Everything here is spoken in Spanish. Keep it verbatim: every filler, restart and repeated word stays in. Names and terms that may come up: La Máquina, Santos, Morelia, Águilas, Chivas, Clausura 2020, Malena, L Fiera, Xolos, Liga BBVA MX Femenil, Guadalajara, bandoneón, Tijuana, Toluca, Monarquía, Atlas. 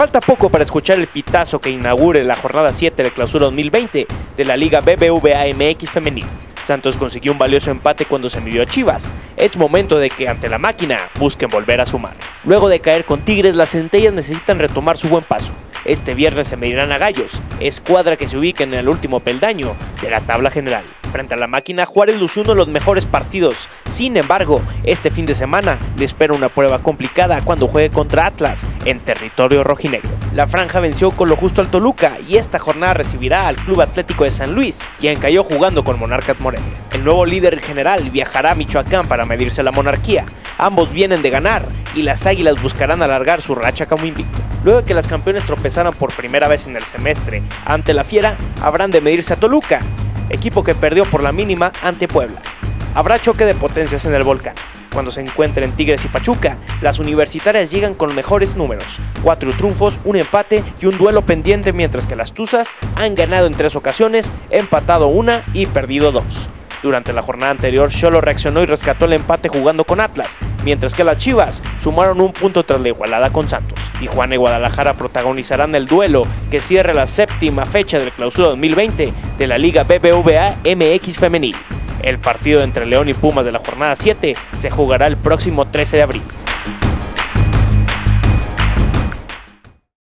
Falta poco para escuchar el pitazo que inaugure la jornada siete de Clausura dos mil veinte de la Liga B B V A M X Femenil. Santos consiguió un valioso empate cuando se midió a Chivas. Es momento de que ante La Máquina busquen volver a sumar. Luego de caer con Tigres, las centellas necesitan retomar su buen paso. Este viernes se medirán a Gallos, escuadra que se ubica en el último peldaño de la tabla general. Frente a La Máquina, Juárez lució uno de los mejores partidos. Sin embargo, este fin de semana le espera una prueba complicada cuando juegue contra Atlas en territorio rojinegro. La franja venció con lo justo al Toluca y esta jornada recibirá al Club Atlético de San Luis, quien cayó jugando con Monarquía Morelia. El nuevo líder general viajará a Michoacán para medirse a la Monarquía. Ambos vienen de ganar y las Águilas buscarán alargar su racha como invicto. Luego de que las campeones tropezaran por primera vez en el semestre ante la Fiera, habrán de medirse a Toluca, equipo que perdió por la mínima ante Puebla. Habrá choque de potencias en el volcán. Cuando se encuentren Tigres y Pachuca, las universitarias llegan con mejores números, cuatro triunfos, un empate y un duelo pendiente, mientras que las Tuzas han ganado en tres ocasiones, empatado una y perdido dos. Durante la jornada anterior, Xolos reaccionó y rescató el empate jugando con Atlas, mientras que las Chivas sumaron un punto tras la igualada con Santos. Tijuana y Guadalajara protagonizarán el duelo que cierra la séptima fecha del Clausura dos mil veinte de la Liga B B V A M X Femenil. El partido entre León y Pumas de la jornada siete se jugará el próximo trece de abril.